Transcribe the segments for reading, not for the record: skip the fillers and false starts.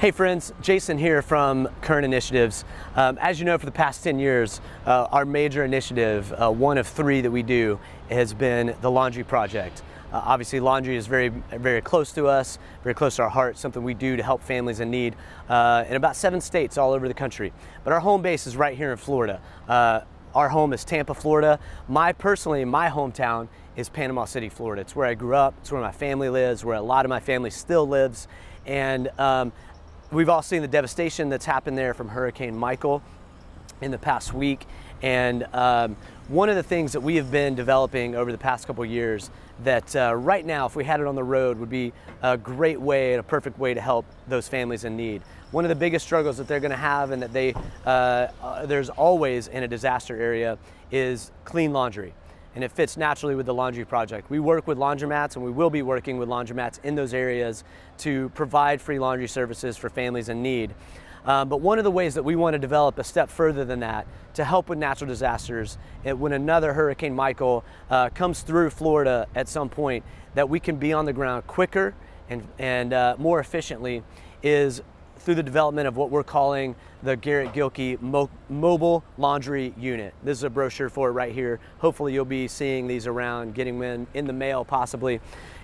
Hey friends, Jason here from Current Initiatives. As you know, for the past 10 years, our major initiative, one of three that we do, has been the Laundry Project. Obviously, laundry is very, very close to us, very close to our hearts, something we do to help families in need in about 7 states all over the country. But our home base is right here in Florida. Our home is Tampa, Florida. Personally, my hometown is Panama City, Florida. It's where I grew up, it's where my family lives, where a lot of my family still lives. And we've all seen the devastation that's happened there from Hurricane Michael in the past week. And one of the things that we have been developing over the past couple of years that right now, if we had it on the road, would be a great way and a perfect way to help those families in need. One of the biggest struggles that they're going to have, and that they there's always in a disaster area, is clean laundry. And it fits naturally with the Laundry Project. We work with laundromats, and we will be working with laundromats in those areas to provide free laundry services for families in need. But one of the ways that we want to develop a step further than that to help with natural disasters, when another Hurricane Michael comes through Florida at some point, that we can be on the ground quicker and more efficiently, is through the development of what we're calling the Garrett Gilkey Mobile Laundry Unit. This is a brochure for it right here. Hopefully you'll be seeing these around, getting them in the mail possibly.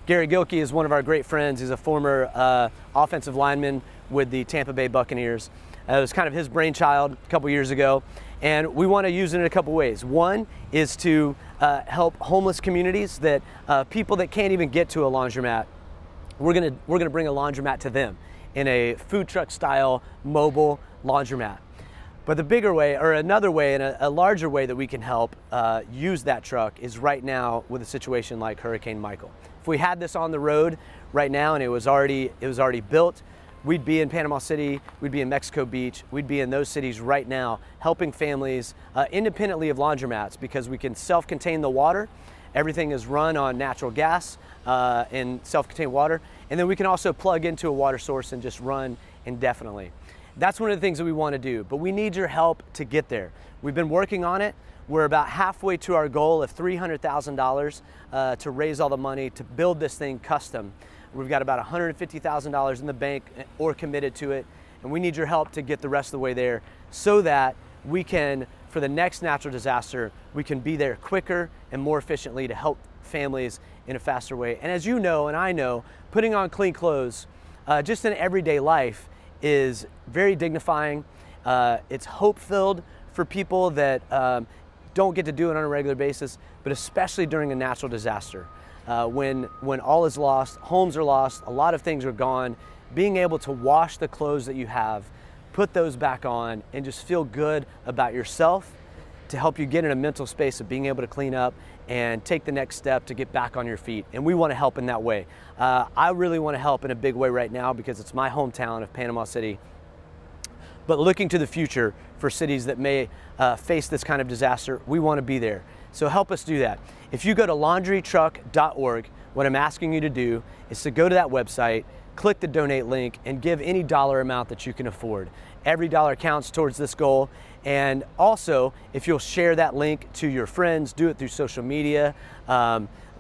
Garrett Gilkey is one of our great friends. He's a former offensive lineman with the Tampa Bay Buccaneers. It was kind of his brainchild a couple years ago, and we want to use it in a couple ways. One is to help homeless communities, that people that can't even get to a laundromat, we're gonna bring a laundromat to them in a food truck style mobile laundromat. But the bigger way, or another way, and a larger way that we can help use that truck is right now with a situation like Hurricane Michael. If we had this on the road right now and it was already built, we'd be in Panama City, we'd be in Mexico Beach, we'd be in those cities right now helping families independently of laundromats, because we can self-contain the water. Everything is run on natural gas and self-contained water. And then we can also plug into a water source and just run indefinitely. That's one of the things that we want to do, but we need your help to get there. We've been working on it. We're about halfway to our goal of $300,000 to raise all the money to build this thing custom. We've got about $150,000 in the bank or committed to it, and we need your help to get the rest of the way there so that we can, for the next natural disaster, we can be there quicker and more efficiently to help families in a faster way. And as you know, and I know, putting on clean clothes just in everyday life is very dignifying. It's hope-filled for people that don't get to do it on a regular basis, but especially during a natural disaster. When all is lost, homes are lost, a lot of things are gone, being able to wash the clothes that you have, put those back on, and just feel good about yourself, to help you get in a mental space of being able to clean up and take the next step to get back on your feet. And we want to help in that way. I really want to help in a big way right now because it's my hometown of Panama City. But looking to the future for cities that may face this kind of disaster, we want to be there. So help us do that. If you go to laundrytruck.org, what I'm asking you to do is to go to that website, click the donate link, and give any dollar amount that you can afford. Every dollar counts towards this goal. And also, if you'll share that link to your friends, do it through social media.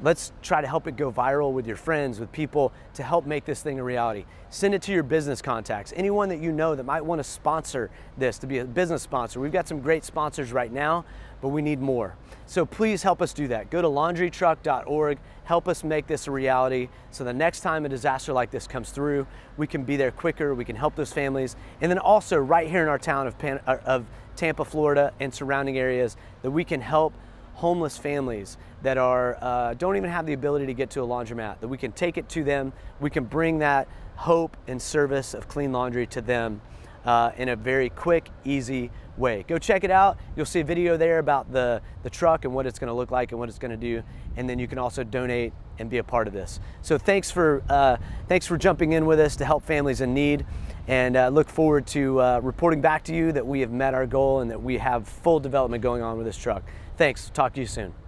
Let's try to help it go viral with your friends, with people, to help make this thing a reality. Send it to your business contacts, anyone that you know that might want to sponsor this, to be a business sponsor. We've got some great sponsors right now, but we need more. So please help us do that. Go to laundrytruck.org, help us make this a reality, so the next time a disaster like this comes through, we can be there quicker, we can help those families. And then also right here in our town of Tampa, Florida, and surrounding areas, that we can help homeless families that are don't even have the ability to get to a laundromat, that we can take it to them. We can bring that hope and service of clean laundry to them in a very quick, easy way. Go check it out. You'll see a video there about the truck and what it's going to look like and what it's going to do. And then you can also donate and be a part of this. So thanks for jumping in with us to help families in need, and look forward to reporting back to you that we have met our goal and that we have full development going on with this truck. Thanks. Talk to you soon.